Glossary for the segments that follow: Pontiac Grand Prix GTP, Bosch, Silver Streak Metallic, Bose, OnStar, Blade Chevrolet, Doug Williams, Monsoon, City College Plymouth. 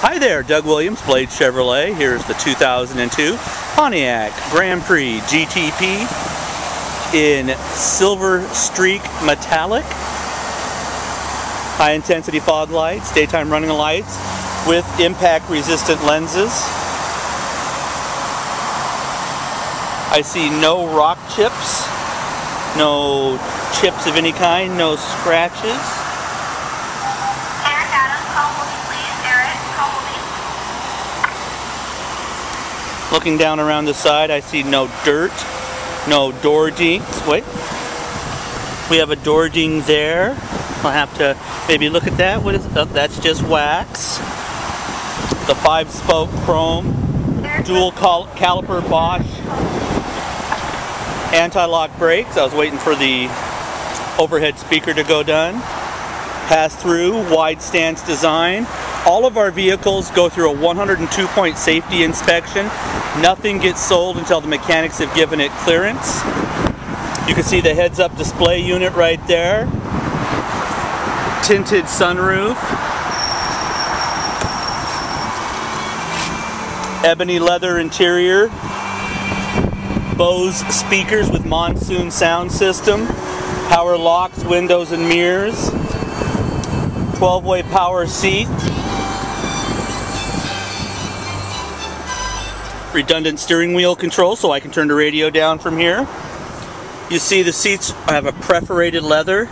Hi there, Doug Williams, Blade Chevrolet. Here's the 2002 Pontiac Grand Prix GTP in Silver Streak Metallic. High intensity fog lights, daytime running lights with impact resistant lenses. I see no rock chips, no chips of any kind, no scratches. Looking down around the side, I see no dirt, no door dings. Wait, we have a door ding there. I'll have to maybe look at that. What is it? Oh, that's just wax. The 5-spoke chrome, dual caliper Bosch, anti-lock brakes. I was waiting for the overhead speaker to go done. Pass-through, wide stance design. All of our vehicles go through a 102-point safety inspection. Nothing gets sold until the mechanics have given it clearance. You can see the heads-up display unit right there. Tinted sunroof. Ebony leather interior. Bose speakers with Monsoon sound system. Power locks, windows and mirrors. 12-way power seat. Redundant steering wheel control, so I can turn the radio down from here. You see the seats have a perforated leather.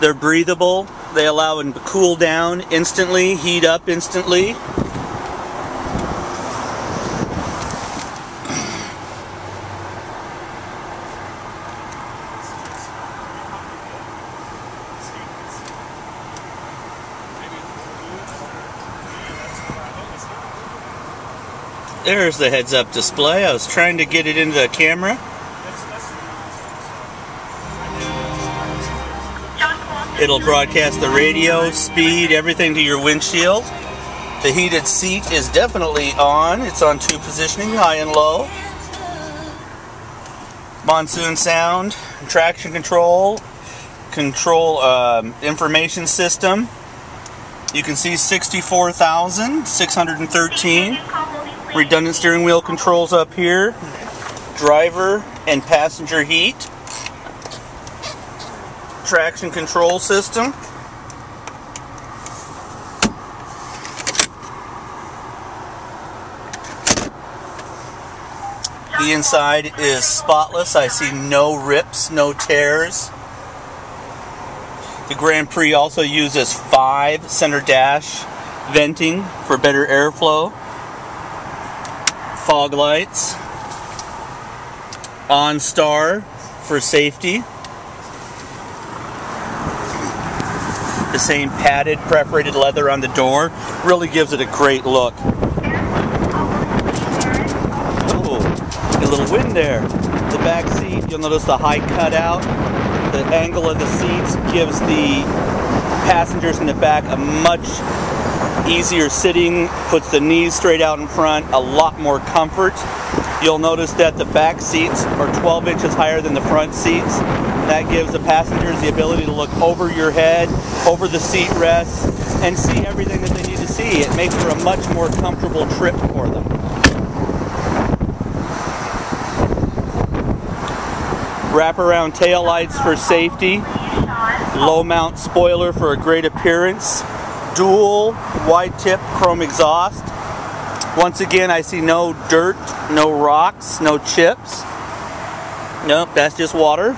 They're breathable. They allow them to cool down instantly, heat up instantly. There's the heads-up display. I was trying to get it into the camera. It'll broadcast the radio, speed, everything to your windshield. The heated seat is definitely on. It's on 2 positioning, high and low. Monsoon sound, traction control, information system. You can see 64,613. Redundant steering wheel controls up here, driver and passenger heat, traction control system. The inside is spotless. I see no rips, no tears. The Grand Prix also uses 5 center dash venting for better airflow. Fog lights, OnStar for safety, the same padded perforated leather on the door really gives it a great look. Oh, a little wind there. The back seat, you'll notice the high cutout, the angle of the seats gives the passengers in the back a much easier sitting, puts the knees straight out in front, a lot more comfort. You'll notice that the back seats are 12 inches higher than the front seats. That gives the passengers the ability to look over your head, over the seat rests, and see everything that they need to see. It makes for a much more comfortable trip for them. Wraparound taillights for safety. Low mount spoiler for a great appearance. Dual wide tip chrome exhaust. Once again, I see no dirt, no rocks, no chips. Nope, that's just water.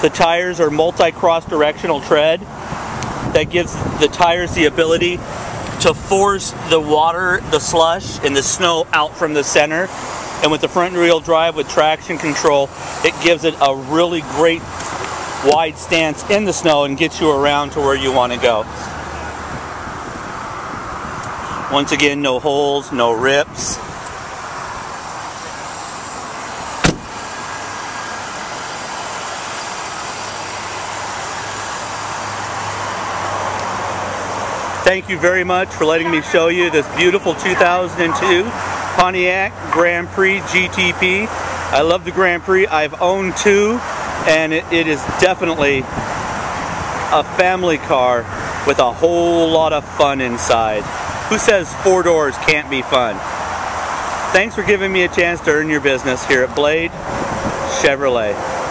The tires are multi-cross directional tread. That gives the tires the ability to force the water, the slush, and the snow out from the center. And with the front-wheel drive with traction control, it gives it a really great wide stance in the snow and gets you around to where you want to go. Once again, no holes, no rips. Thank you very much for letting me show you this beautiful 2002 Pontiac Grand Prix GTP. I love the Grand Prix. I've owned 2, and it is definitely a family car with a whole lot of fun inside. Who says four doors can't be fun? Thanks for giving me a chance to earn your business here at Blade Chevrolet.